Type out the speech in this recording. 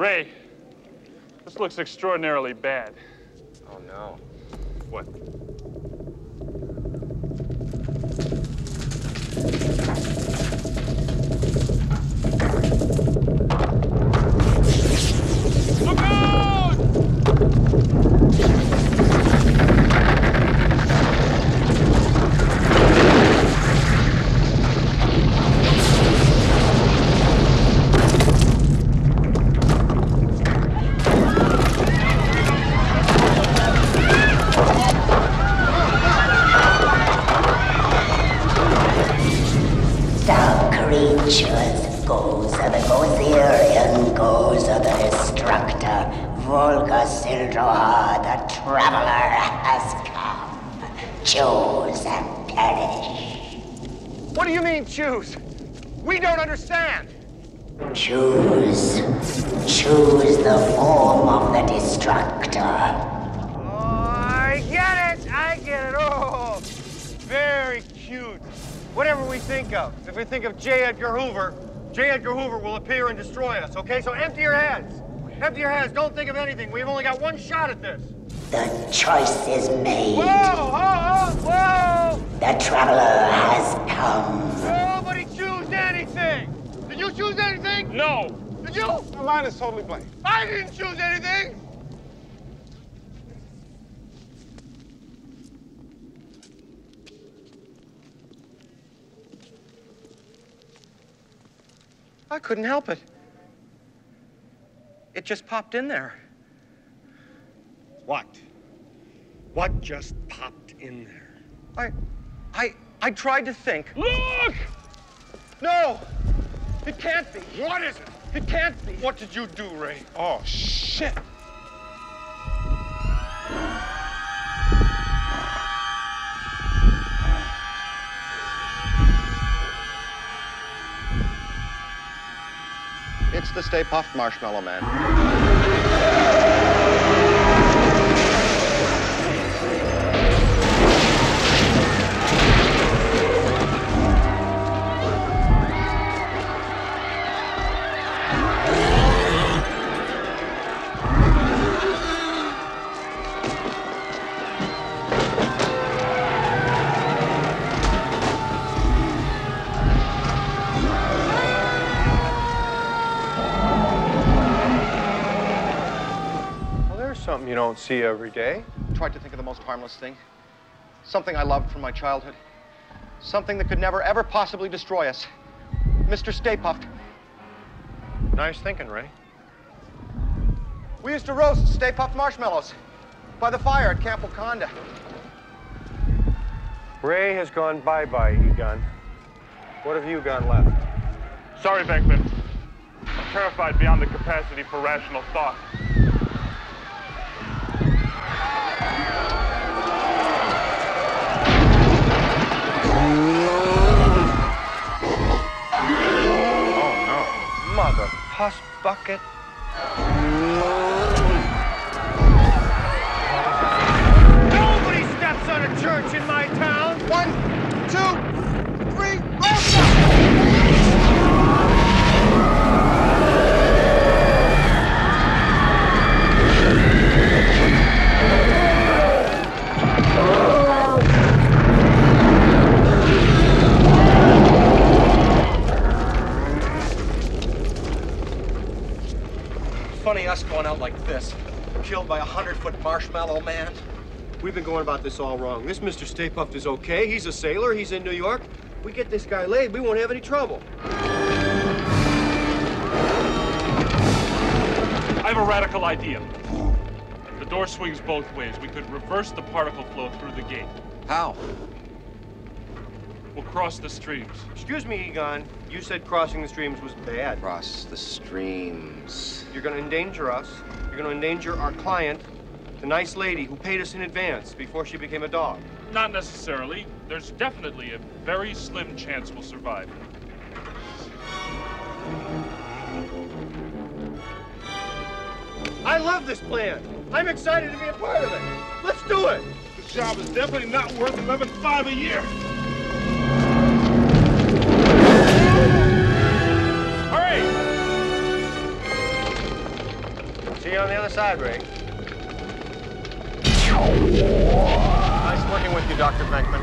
Ray, this looks extraordinarily bad. Oh, no. What? If we think of J. Edgar Hoover, J. Edgar Hoover will appear and destroy us, okay? So empty your heads. Empty your heads. Don't think of anything. We've only got one shot at this. The choice is made. Whoa! Whoa! Whoa! The traveler has come. Nobody choose anything. Did you choose anything? No. Did you? The line is totally blank. I didn't choose anything. I couldn't help it. It just popped in there. What? What just popped in there? I tried to think. Look! No! It can't be. What is it? It can't be. What did you do, Ray? Oh, shit. It's the Stay Puft Marshmallow Man. You don't see every day. Tried to think of the most harmless thing. Something I loved from my childhood. Something that could never, ever possibly destroy us. Mr. Stay Puft. Nice thinking, Ray. We used to roast Stay Puft marshmallows by the fire at Camp Wakanda. Ray has gone bye-bye, Egon. What have you got left? Sorry, Venkman. I'm terrified beyond the capacity for rational thought. Mother pus bucket. Nobody steps on a church in my town. 1, 2, 3, oh. Funny us going out like this, killed by a 100-foot marshmallow man. We've been going about this all wrong. This Mr. Stay Puft is okay. He's a sailor. He's in New York. We get this guy laid, we won't have any trouble. I have a radical idea. If the door swings both ways, we could reverse the particle flow through the gate. How? We'll cross the streams. Excuse me, Egon. You said crossing the streams was bad. Cross the streams. You're going to endanger us. You're going to endanger our client, the nice lady who paid us in advance before she became a dog. Not necessarily. There's definitely a very slim chance we'll survive. I love this plan. I'm excited to be a part of it. Let's do it. The job is definitely not worth $11,500 a year. See you on the other side, Ray. Nice working with you, Dr. Beckman.